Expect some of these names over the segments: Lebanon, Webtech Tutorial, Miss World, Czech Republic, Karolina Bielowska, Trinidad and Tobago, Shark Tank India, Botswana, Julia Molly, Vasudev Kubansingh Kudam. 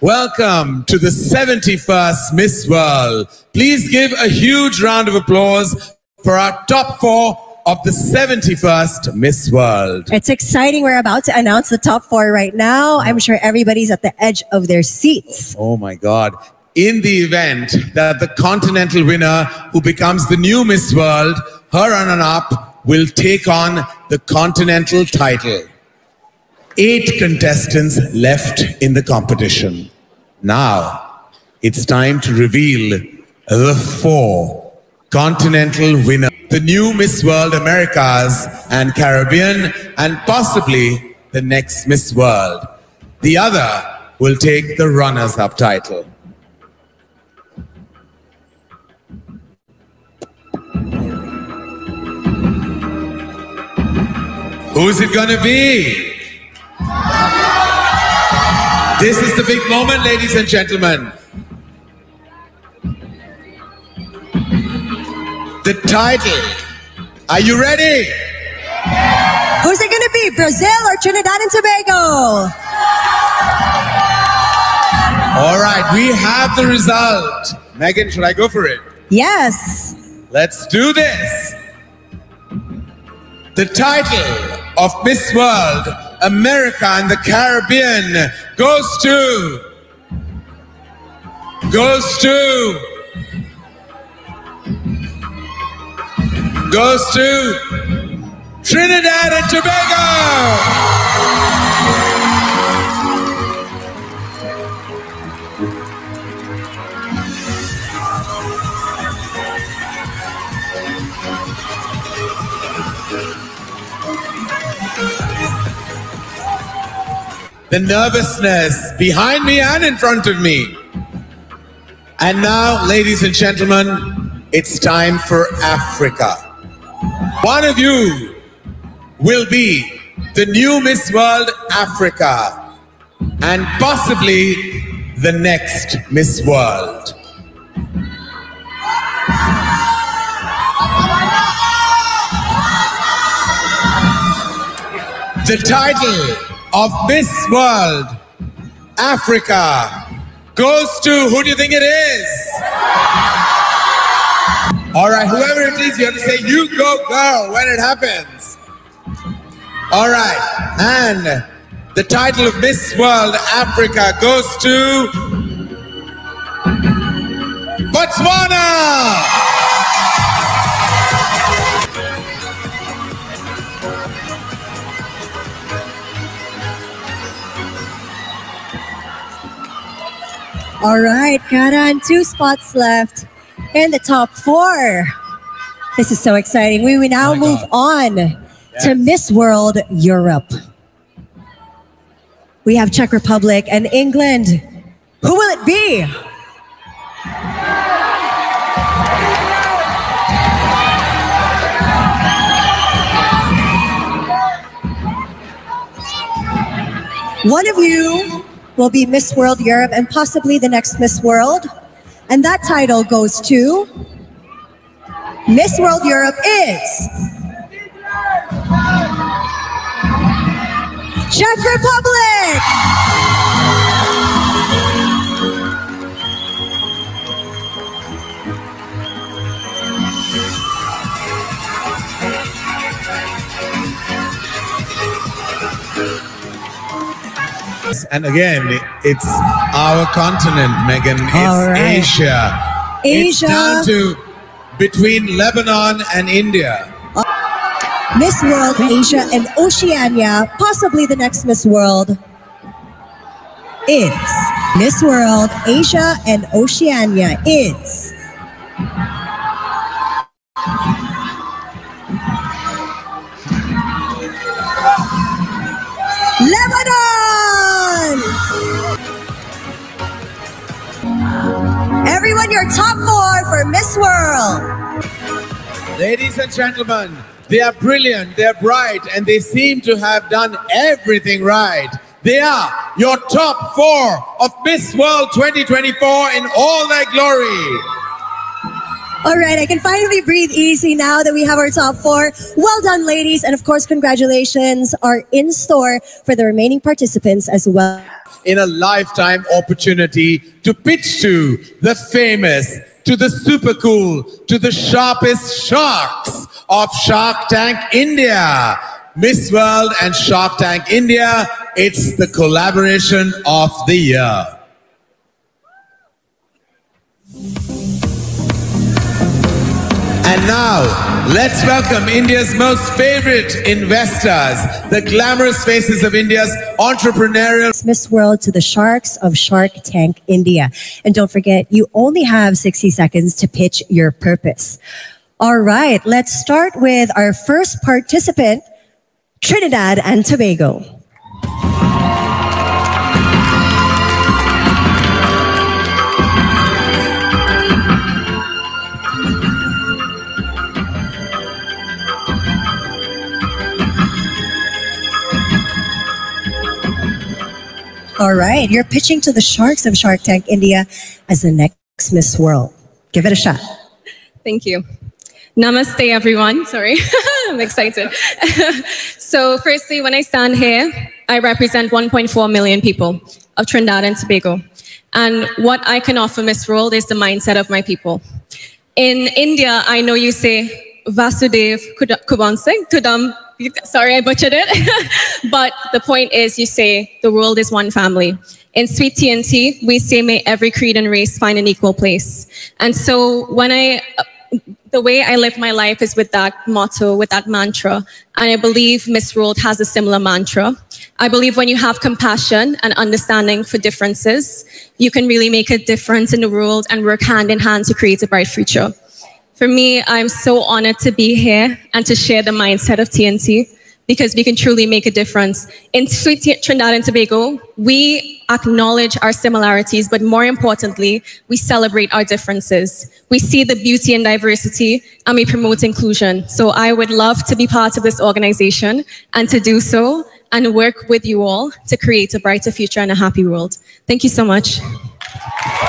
Welcome to the 71st Miss World. Please give a huge round of applause for our top four of the 71st Miss World. It's exciting. We're about to announce the top four right now. I'm sure everybody's at the edge of their seats. Oh my God. In the event that the continental winner who becomes the new Miss World, her runner-up will take on the continental title. 8 contestants left in the competition. Now, it's time to reveal the 4 continental winners. The new Miss World Americas and Caribbean, and possibly the next Miss World. The other will take the runners-up title. Who's it gonna be? This is the big moment, ladies and gentlemen. The title. Are you ready? Who's it gonna be? Brazil or Trinidad and Tobago? All right, we have the result. Megan, should I go for it? Yes. Let's do this. The title of Miss World America and the Caribbean goes to Trinidad and Tobago. The nervousness behind me and in front of me. And now, ladies and gentlemen, it's time for Africa. One of you will be the new Miss World Africa and possibly the next Miss World. The title of Miss World Africa goes to, who do you think it is? All right, whoever it is, you have to say, "You go, girl," when it happens. All right, and the title of Miss World Africa goes to Botswana. All right, Karan, 2 spots left in the top 4. This is so exciting. We will now move on to Miss World Europe. We have Czech Republic and England. Who will it be? One of you will be Miss World Europe and possibly the next Miss World. And that title goes to Miss World Europe is Czech Republic. And again, it's our continent, Megan. It's Asia. It's down to between Lebanon and India. Miss World Asia and Oceania, possibly the next Miss World. It's Miss World Asia and Oceania. It's Lebanon. Everyone, your top 4 for Miss World. Ladies and gentlemen, they are brilliant, they are bright, and they seem to have done everything right. They are your top 4 of Miss World 2024 in all their glory. All right, I can finally breathe easy now that we have our top four. Well done, ladies. And of course, congratulations are in store for the remaining participants as well. In a lifetime opportunity to pitch to the famous, to the super cool, to the sharpest sharks of Shark Tank India. Miss World and Shark Tank India, it's the collaboration of the year. And now, let's welcome India's most favorite investors, the glamorous faces of India's entrepreneurial... Miss World to the sharks of Shark Tank India. And don't forget, you only have 60 seconds to pitch your purpose. All right, let's start with our first participant, Trinidad and Tobago. All right, you're pitching to the sharks of Shark Tank India as the next Miss World. Give it a shot. Thank you. Namaste, everyone. Sorry, I'm excited. So firstly, when I stand here, I represent 1.4 million people of Trinidad and Tobago. And what I can offer Miss World is the mindset of my people. In India, I know you say Vasudev Kubansingh Kudam. Sorry, I butchered it. But the point is, you say, the world is one family. In Sweet TNT, we say, may every creed and race find an equal place. And so when the way I live my life is with that motto, with that mantra. And I believe Miss World has a similar mantra. I believe when you have compassion and understanding for differences, you can really make a difference in the world and work hand in hand to create a bright future. For me, I'm so honored to be here and to share the mindset of TNT because we can truly make a difference. In Trinidad and Tobago, we acknowledge our similarities, but more importantly, we celebrate our differences. We see the beauty in diversity and we promote inclusion. So I would love to be part of this organization and to do so and work with you all to create a brighter future and a happy world. Thank you so much.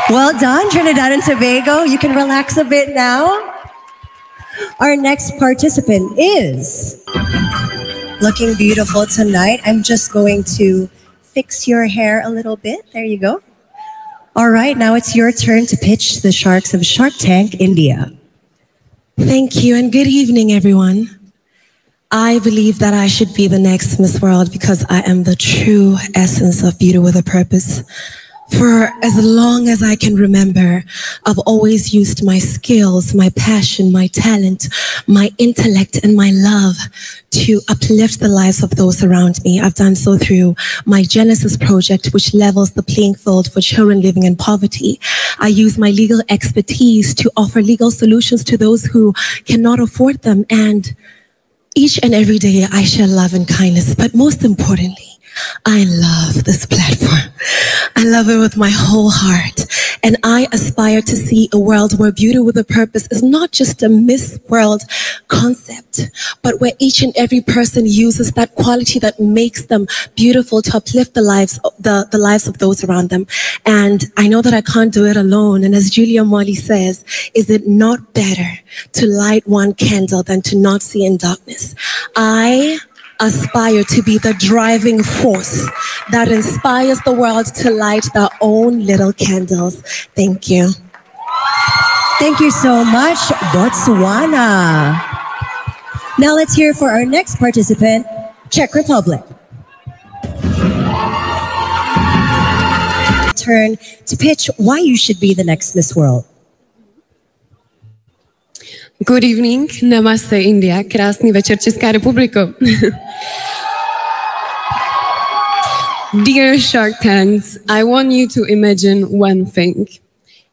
Well done, Trinidad and Tobago. You can relax a bit now. Our next participant is looking beautiful tonight. I'm just going to fix your hair a little bit. There you go. All right, now it's your turn to pitch the sharks of Shark Tank India. Thank you, and good evening, everyone. I believe that I should be the next Miss World because I am the true essence of beauty with a purpose. For as long as I can remember, I've always used my skills, my passion, my talent, my intellect, and my love to uplift the lives of those around me. I've done so through my Genesis project, which levels the playing field for children living in poverty. I use my legal expertise to offer legal solutions to those who cannot afford them. And each and every day, I share love and kindness, but most importantly, I love this platform. I love it with my whole heart. And I aspire to see a world where beauty with a purpose is not just a Miss World concept, but where each and every person uses that quality that makes them beautiful to uplift the lives, the lives of those around them. And I know that I can't do it alone. And as Julia Molly says, is it not better to light one candle than to not see in darkness? I aspire to be the driving force that inspires the world to light their own little candles. Thank you. Thank you so much, Botswana. Now let's hear for our next participant, Czech Republic. Turn to pitch why you should be the next Miss World. Good evening, namaste India, krásný večer Česká republiko. Dear Shark Tanks, I want you to imagine one thing.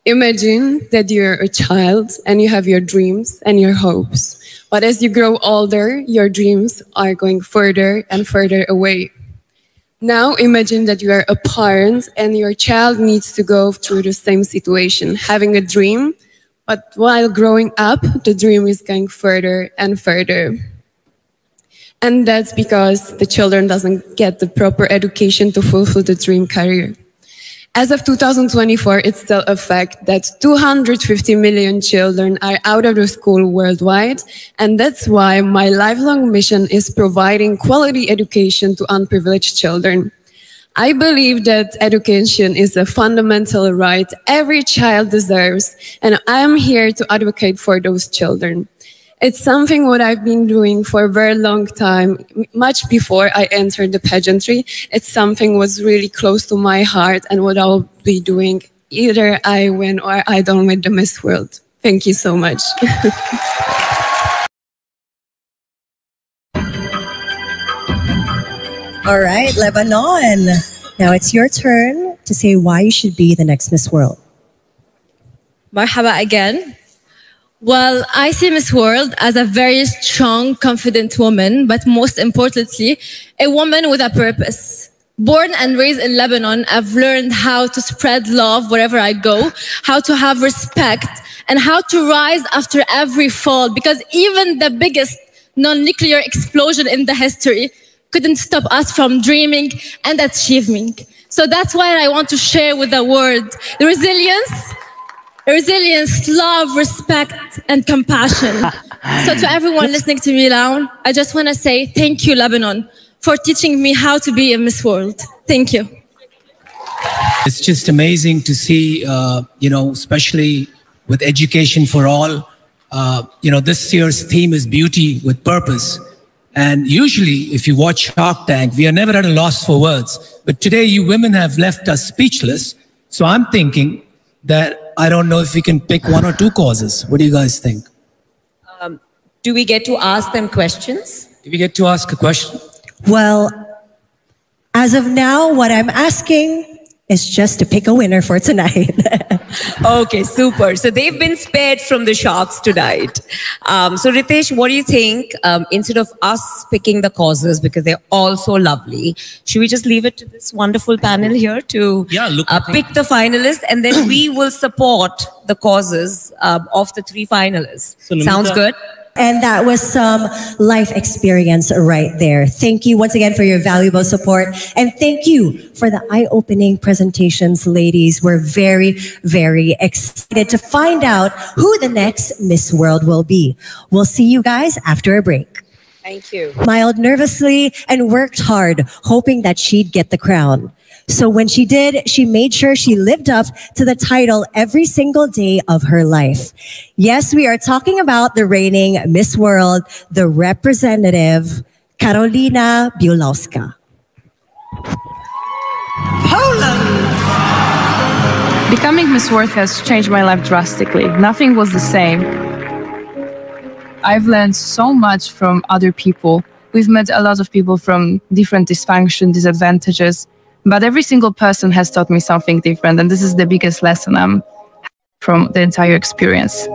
Imagine that you're a child and you have your dreams and your hopes. But as you grow older, your dreams are going further and further away. Now imagine that you are a parent and your child needs to go through the same situation, having a dream. But while growing up, the dream is going further and further. And that's because the children doesn't get the proper education to fulfill the dream career. As of 2024, it's still a fact that 250 million children are out of the school worldwide, and that's why my lifelong mission is providing quality education to unprivileged children. I believe that education is a fundamental right every child deserves, and I am here to advocate for those children. It's something what I've been doing for a very long time, much before I entered the pageantry. It's something was really close to my heart and what I'll be doing either I win or I don't win the Miss World. Thank you so much. All right, Lebanon. Now it's your turn to say why you should be the next Miss World. Marhaba again. Well, I see Miss World as a very strong, confident woman, but most importantly, a woman with a purpose. Born and raised in Lebanon, I've learned how to spread love wherever I go, how to have respect, and how to rise after every fall, because even the biggest non-nuclear explosion in the history couldn't stop us from dreaming and achieving. So that's why I want to share with the world the resilience, love, respect, and compassion. So to everyone listening to me now, I just want to say thank you, Lebanon, for teaching me how to be a Miss World. Thank you. It's just amazing to see, especially with education for all, this year's theme is beauty with purpose. And usually, if you watch Shark Tank, we are never at a loss for words. But today, you women have left us speechless. So I'm thinking that I don't know if we can pick one or two causes. What do you guys think? Do we get to ask them questions? Do we get to ask a question? Well, as of now, what I'm asking is just to pick a winner for tonight. Okay, super. So they've been spared from the sharks tonight. So Ritesh, what do you think? Instead of us picking the causes, because they're all so lovely, should we just leave it to this wonderful panel here to pick the finalists, and then we will support the causes of the three finalists. So, sounds good? And that was some life experience right there. Thank you once again for your valuable support. And thank you for the eye-opening presentations, ladies. We're very, very excited to find out who the next Miss World will be. We'll see you guys after a break. Thank you. Smiled nervously and worked hard, hoping that she'd get the crown. So when she did, she made sure she lived up to the title every single day of her life. Yes, we are talking about the reigning Miss World, the representative, Karolina Bielowska. Poland! Becoming Miss World has changed my life drastically. Nothing was the same. I've learned so much from other people. We've met a lot of people from different dysfunction, disadvantages. But every single person has taught me something different, and this is the biggest lesson I'm from the entire experience.